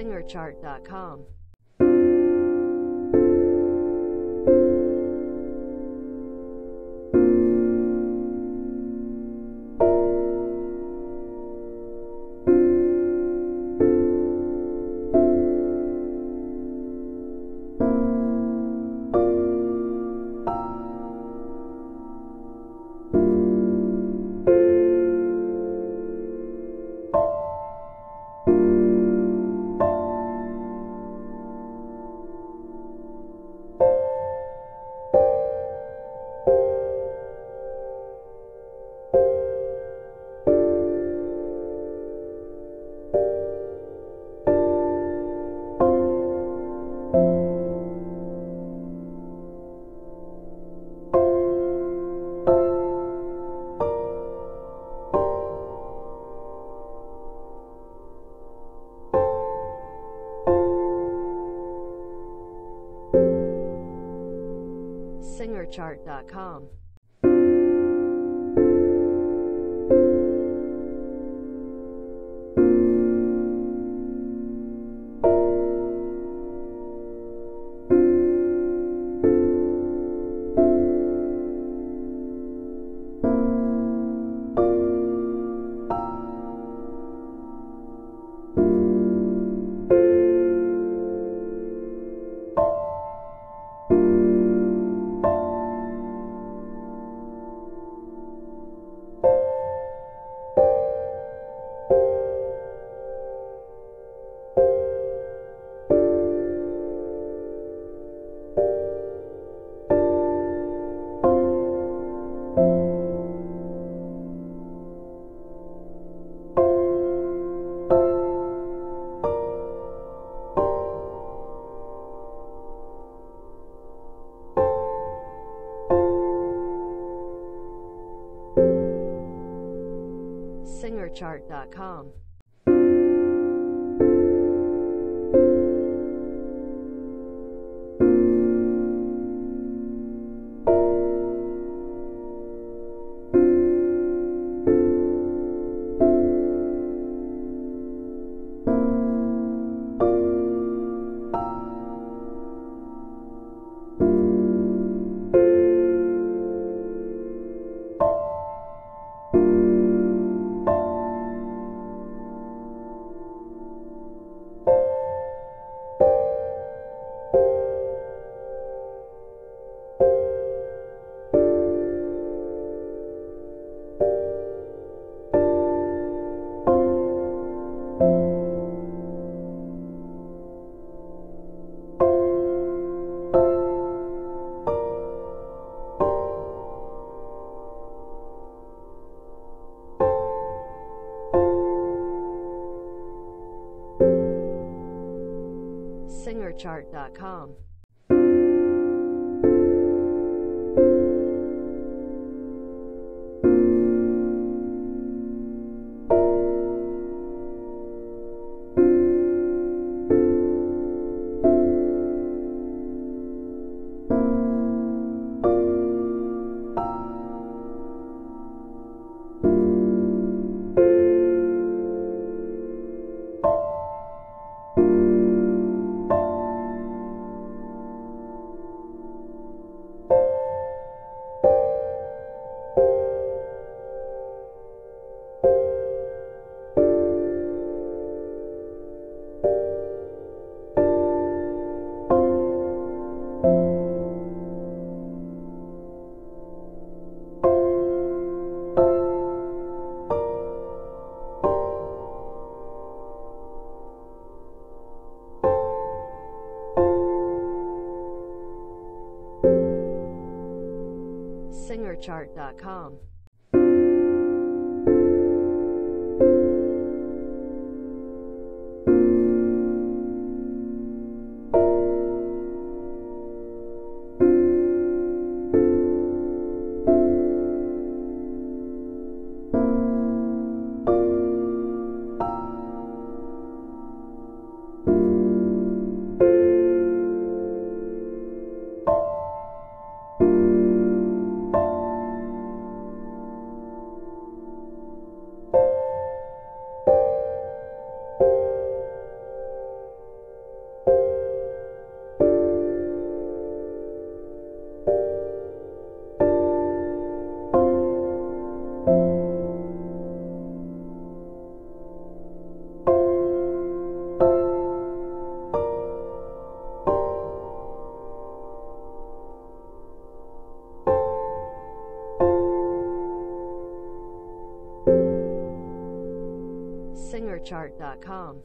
SingerChart.com. SingerChart.com. SingerChart.com. SingerChart.com. SingerChart.com. SingerChart.com.